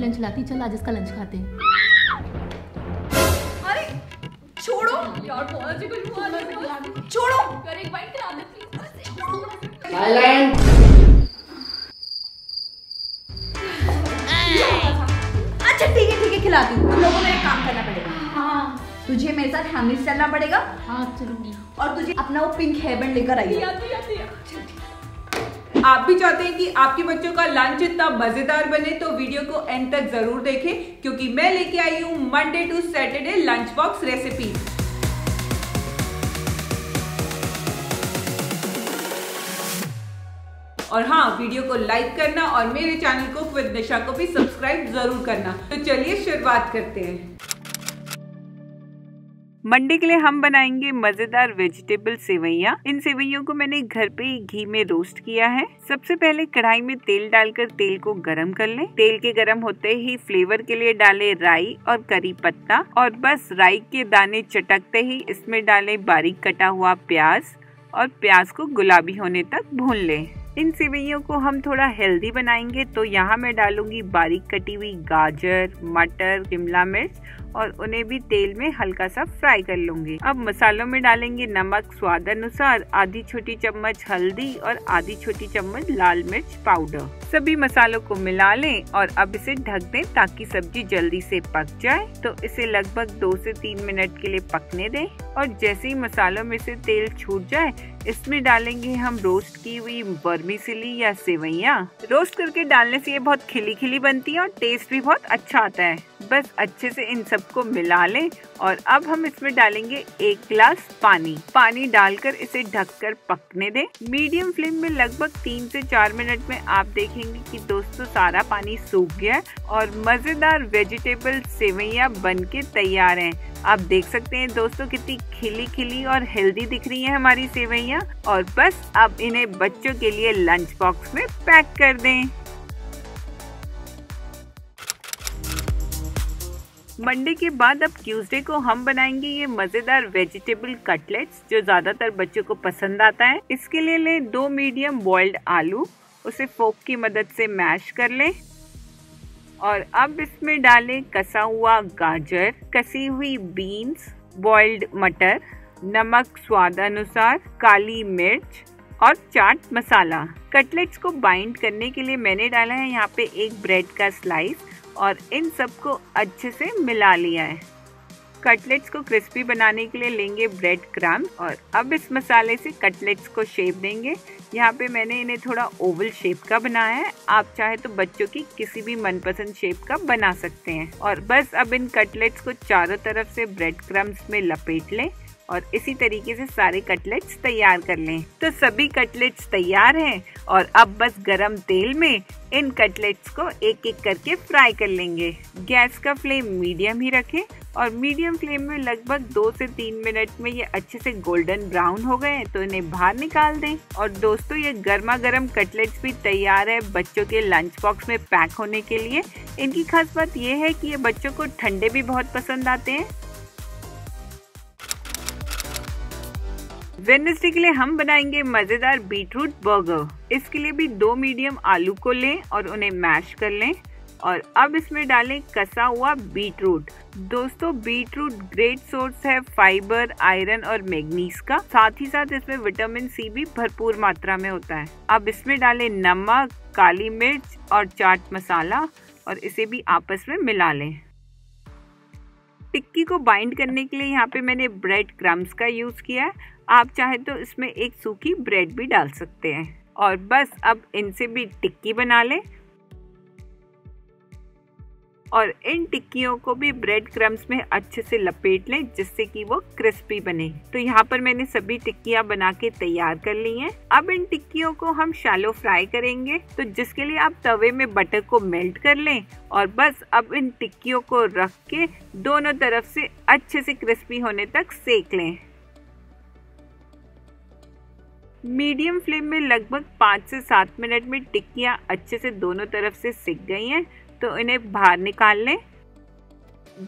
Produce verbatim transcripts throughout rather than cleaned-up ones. Lunch लाती, चल आज इसका लंच खाते हैं। अरे छोड़ो यार, बहुत कुछ छोड़ो यार, एक बाइट खिला दे। अच्छा ठीक है ठीक है, खिलाती हूँ। तुम लोगों को एक काम करना पड़ेगा। हाँ, तुझे मेरे साथ फैमिली से चलना पड़ेगा। हाँ चलूंगी। और तुझे अपना वो पिंक हेयर बैंड लेकर आई। आप भी चाहते हैं कि आपके बच्चों का लंच इतना मजेदार बने तो वीडियो को एंड तक जरूर देखें, क्योंकि मैं लेके आई हूँ Monday to Saturday lunch box recipe. और हाँ, वीडियो को लाइक करना और मेरे चैनल कुक विद निशा को भी सब्सक्राइब जरूर करना। तो चलिए शुरुआत करते हैं। मंडे के लिए हम बनाएंगे मजेदार वेजिटेबल सेवैया। इन सेवैयों को मैंने घर पे ही घी में रोस्ट किया है। सबसे पहले कढ़ाई में तेल डालकर तेल को गरम कर लें। तेल के गरम होते ही फ्लेवर के लिए डालें राई और करी पत्ता, और बस राई के दाने चटकते ही इसमें डालें बारीक कटा हुआ प्याज, और प्याज को गुलाबी होने तक भून लें। इन सेवैयों को हम थोड़ा हेल्दी बनाएंगे, तो यहाँ मैं डालूंगी बारीक कटी हुई गाजर, मटर, शिमला मिर्च, और उन्हें भी तेल में हल्का सा फ्राई कर लूंगी। अब मसालों में डालेंगे नमक स्वाद अनुसार, आधी छोटी चम्मच हल्दी और आधी छोटी चम्मच लाल मिर्च पाउडर। सभी मसालों को मिला लें और अब इसे ढक दें ताकि सब्जी जल्दी से पक जाए। तो इसे लगभग दो से तीन मिनट के लिए पकने दें, और जैसे ही मसालों में से तेल छूट जाए इसमें डालेंगे हम रोस्ट की हुई वर्मीसिली या सेवैया। रोस्ट करके डालने से ये बहुत खिली खिली बनती है और टेस्ट भी बहुत अच्छा आता है। बस अच्छे से इन सबको मिला लें, और अब हम इसमें डालेंगे एक गिलास पानी। पानी डालकर इसे ढककर पकने दें। मीडियम फ्लेम में लगभग तीन से चार मिनट में आप देखेंगे कि दोस्तों सारा पानी सूख गया है और मजेदार वेजिटेबल सेवैया बनके तैयार हैं। आप देख सकते हैं दोस्तों कितनी खिली खिली और हेल्दी दिख रही है हमारी सेवैया। और बस अब इन्हें बच्चों के लिए लंच बॉक्स में पैक कर दें। मंडे के बाद अब ट्यूसडे को हम बनाएंगे ये मजेदार वेजिटेबल कटलेट्स, जो ज्यादातर बच्चों को पसंद आता है। इसके लिए लें दो मीडियम बॉइल्ड आलू, उसे फोक की मदद से मैश कर लें, और अब इसमें डालें कसा हुआ गाजर, कसी हुई बीन्स, बॉइल्ड मटर, नमक स्वाद अनुसार, काली मिर्च और चाट मसाला। कटलेट्स को बाइंड करने के लिए मैंने डाला है यहाँ पे एक ब्रेड का स्लाइस, और इन सबको अच्छे से मिला लिया है। कटलेट्स को क्रिस्पी बनाने के लिए लेंगे ब्रेड क्रम्ब, और अब इस मसाले से कटलेट्स को शेप देंगे। यहाँ पे मैंने इन्हें थोड़ा ओवल शेप का बनाया है, आप चाहे तो बच्चों की किसी भी मनपसंद शेप का बना सकते हैं। और बस अब इन कटलेट्स को चारों तरफ से ब्रेड क्रम्ब्स में लपेट लें, और इसी तरीके से सारे कटलेट्स तैयार कर लें। तो सभी कटलेट्स तैयार हैं, और अब बस गरम तेल में इन कटलेट्स को एक एक करके फ्राई कर लेंगे। गैस का फ्लेम मीडियम ही रखें, और मीडियम फ्लेम में लगभग दो से तीन मिनट में ये अच्छे से गोल्डन ब्राउन हो गए तो इन्हें बाहर निकाल दें। और दोस्तों ये गर्मा गर्म कटलेट्स भी तैयार है बच्चों के लंच बॉक्स में पैक होने के लिए। इनकी खास बात ये है कि ये बच्चों को ठंडे भी बहुत पसंद आते हैं। वेडनेसडे के लिए हम बनाएंगे मजेदार बीटरूट बर्गर। इसके लिए भी दो मीडियम आलू को लें और उन्हें मैश कर लें, और अब इसमें डालें कसा हुआ बीटरूट। दोस्तों बीटरूट ग्रेट सोर्स है फाइबर, आयरन और मैग्नीज का, साथ ही साथ इसमें विटामिन सी भी भरपूर मात्रा में होता है। अब इसमें डालें नमक, काली मिर्च और चाट मसाला, और इसे भी आपस में मिला लें। टिक्की को बाइंड करने के लिए यहाँ पे मैंने ब्रेड क्रम्ब्स का यूज किया है, आप चाहे तो इसमें एक सूखी ब्रेड भी डाल सकते हैं। और बस अब इनसे भी टिक्की बना लें, और इन टिक्कियों को भी ब्रेड क्रम्ब्स में अच्छे से लपेट लें जिससे कि वो क्रिस्पी बने। तो यहाँ पर मैंने सभी टिक्कियाँ बना के तैयार कर ली हैं। अब इन टिक्कियों को हम शैलो फ्राई करेंगे, तो जिसके लिए आप तवे में बटर को मेल्ट कर लें, और बस अब इन टिक्कियों को रख के दोनों तरफ से अच्छे से क्रिस्पी होने तक सेक लें। मीडियम फ्लेम में लगभग पाँच से सात मिनट में टिक्कियाँ अच्छे से दोनों तरफ से सिक गई हैं, तो इन्हें बाहर निकाल लें।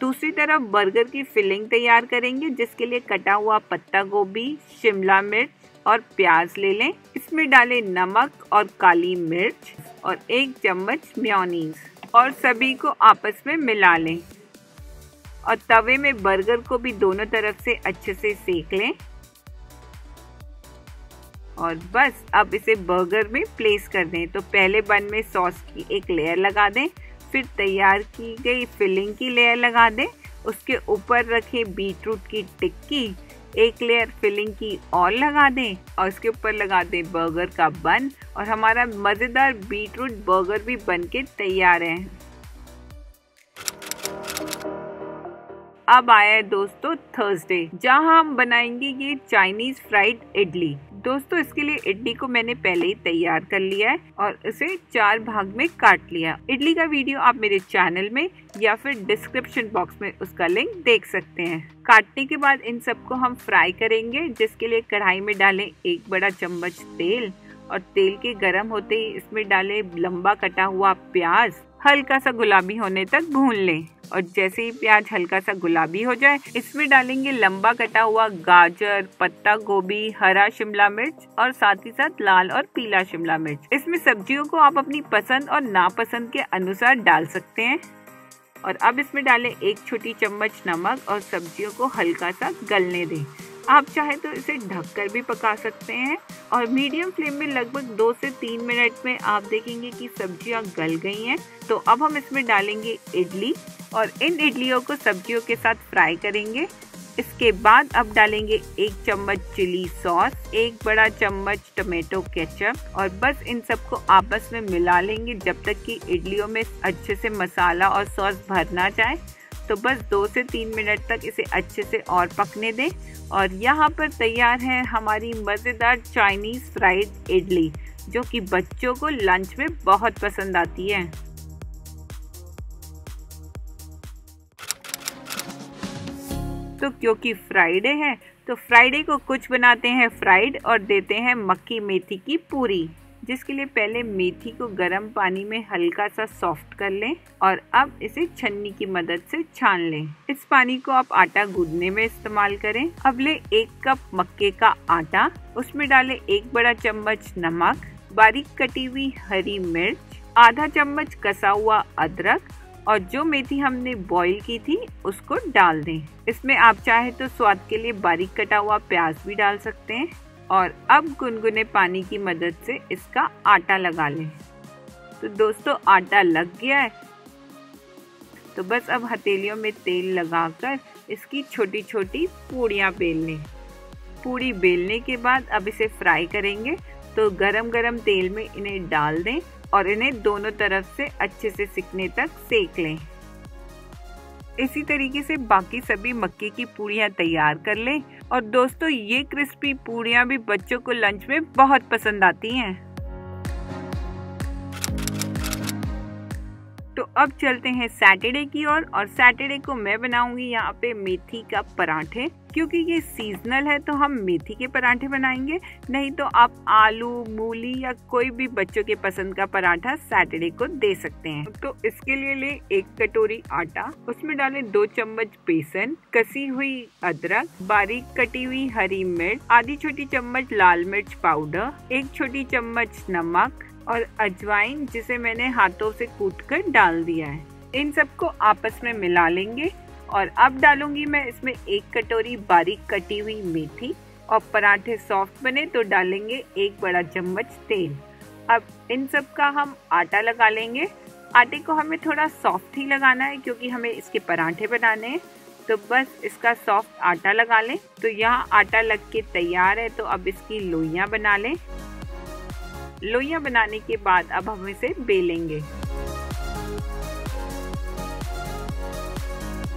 दूसरी तरफ बर्गर की फिलिंग तैयार करेंगे, जिसके लिए कटा हुआ पत्ता गोभी, शिमला मिर्च और प्याज ले लें। इसमें डालें नमक और काली मिर्च और एक चम्मच मेयोनीज। और सभी को आपस में मिला लें और तवे में बर्गर को भी दोनों तरफ से अच्छे से सेक लें। और बस अब इसे बर्गर में प्लेस कर दें। तो पहले बन में सॉस की एक लेयर लगा दें, फिर तैयार की गई फिलिंग की लेयर लगा दें, उसके ऊपर रखें बीटरूट की टिक्की, एक लेयर फिलिंग की और लगा दें और उसके ऊपर लगा दें बर्गर का बन। और हमारा मज़ेदार बीटरूट बर्गर भी बनके तैयार है। अब आया है दोस्तों थर्सडे, जहाँ हम बनाएंगे ये चाइनीज़ फ्राइड इडली। दोस्तों इसके लिए इडली को मैंने पहले ही तैयार कर लिया है और उसे चार भाग में काट लिया। इडली का वीडियो आप मेरे चैनल में या फिर डिस्क्रिप्शन बॉक्स में उसका लिंक देख सकते हैं। काटने के बाद इन सबको हम फ्राई करेंगे, जिसके लिए कढ़ाई में डालें एक बड़ा चम्मच तेल और तेल के गर्म होते ही इसमें डालें लंबा कटा हुआ प्याज, हल्का सा गुलाबी होने तक भून लें। और जैसे ही प्याज हल्का सा गुलाबी हो जाए, इसमें डालेंगे लंबा कटा हुआ गाजर, पत्ता गोभी, हरा शिमला मिर्च और साथ ही साथ लाल और पीला शिमला मिर्च। इसमें सब्जियों को आप अपनी पसंद और नापसंद के अनुसार डाल सकते हैं। और अब इसमें डालें एक छोटी चम्मच नमक और सब्जियों को हल्का सा गलने दें। आप चाहे तो इसे ढककर भी पका सकते हैं। और मीडियम फ्लेम में लगभग दो से तीन मिनट में आप देखेंगे कि सब्जियां गल गई हैं। तो अब हम इसमें डालेंगे इडली और इन इडलियों को सब्जियों के साथ फ्राई करेंगे। इसके बाद अब डालेंगे एक चम्मच चिली सॉस, एक बड़ा चम्मच टमेटो केचप और बस इन सबको आपस में मिला लेंगे जब तक कि इडलियों में अच्छे से मसाला और सॉस भर ना जाए। तो बस दो से तीन मिनट तक इसे अच्छे से और पकने दें। और यहाँ पर तैयार है हमारी मज़ेदार चाइनीज़ फ्राइड इडली, जो कि बच्चों को लंच में बहुत पसंद आती है। तो क्योंकि फ्राइडे है तो फ्राइडे को कुछ बनाते हैं फ्राइड और देते हैं मक्की मेथी की पूरी, जिसके लिए पहले मेथी को गर्म पानी में हल्का सा सॉफ्ट कर लें और अब इसे छन्नी की मदद से छान लें। इस पानी को आप आटा गूंदने में इस्तेमाल करें। अब ले एक कप मक्के का आटा, उसमें डालें एक बड़ा चम्मच नमक, बारीक कटी हुई हरी मिर्च, आधा चम्मच कसा हुआ अदरक और जो मेथी हमने बॉईल की थी उसको डाल दें। इसमें आप चाहे तो स्वाद के लिए बारीक कटा हुआ प्याज भी डाल सकते हैं। और अब गुनगुने पानी की मदद से इसका आटा लगा लें। तो दोस्तों आटा लग गया है। तो बस अब हथेलियों में तेल लगाकर इसकी छोटी छोटी पूड़ियाँ बेल लें। पूड़ी बेलने के बाद अब इसे फ्राई करेंगे। तो गरम गरम तेल में इन्हें डाल दें और इन्हें दोनों तरफ से अच्छे से सिकने तक सेक लें। इसी तरीके से बाकी सभी मक्के की पूड़ियाँ तैयार कर लें। और दोस्तों ये क्रिस्पी पूड़ियाँ भी बच्चों को लंच में बहुत पसंद आती हैं। तो अब चलते हैं सैटरडे की ओर और, और सैटरडे को मैं बनाऊंगी यहाँ पे मेथी का पराठे। क्योंकि ये सीजनल है तो हम मेथी के पराठे बनाएंगे, नहीं तो आप आलू, मूली या कोई भी बच्चों के पसंद का पराठा सैटरडे को दे सकते हैं। तो इसके लिए ले एक कटोरी आटा, उसमें डालें दो चम्मच बेसन, कसी हुई अदरक, बारीक कटी हुई हरी मिर्च, आधी छोटी चम्मच लाल मिर्च पाउडर, एक छोटी चम्मच नमक और अजवाइन जिसे मैंने हाथों से कूटकर डाल दिया है। इन सबको आपस में मिला लेंगे। और अब डालूंगी मैं इसमें एक कटोरी बारीक कटी हुई मेथी। और पराठे सॉफ्ट बने तो डालेंगे एक बड़ा चम्मच तेल। अब इन सब का हम आटा लगा लेंगे। आटे को हमें थोड़ा सॉफ्ट ही लगाना है क्योंकि हमें इसके पराठे बनाने हैं। तो बस इसका सॉफ्ट आटा लगा लें। तो यहाँ आटा लग के तैयार है। तो अब इसकी लोइयाँ बना लें। लोइयां बनाने के बाद अब हम इसे बेलेंगे।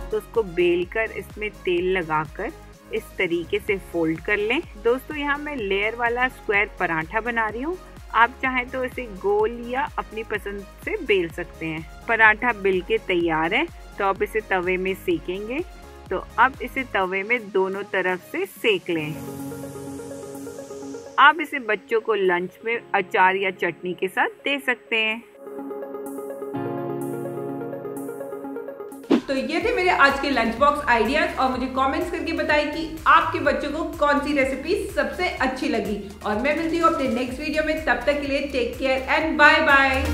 तो उसको बेलकर इसमें तेल लगाकर इस तरीके से फोल्ड कर लें। दोस्तों यहाँ मैं लेयर वाला स्क्वायर पराठा बना रही हूँ। आप चाहें तो इसे गोल या अपनी पसंद से बेल सकते हैं। पराठा बेल के तैयार है। तो अब इसे तवे में सेकेंगे। तो अब इसे तवे में दोनों तरफ से सेक लें। आप इसे बच्चों को लंच में अचार या चटनी के साथ दे सकते हैं। तो ये थे मेरे आज के लंच बॉक्स आइडियाज। और मुझे कमेंट्स करके बताएं कि आपके बच्चों को कौन सी रेसिपी सबसे अच्छी लगी। और मैं मिलती हूँ अपने नेक्स्ट वीडियो में। तब तक के लिए take care and bye bye.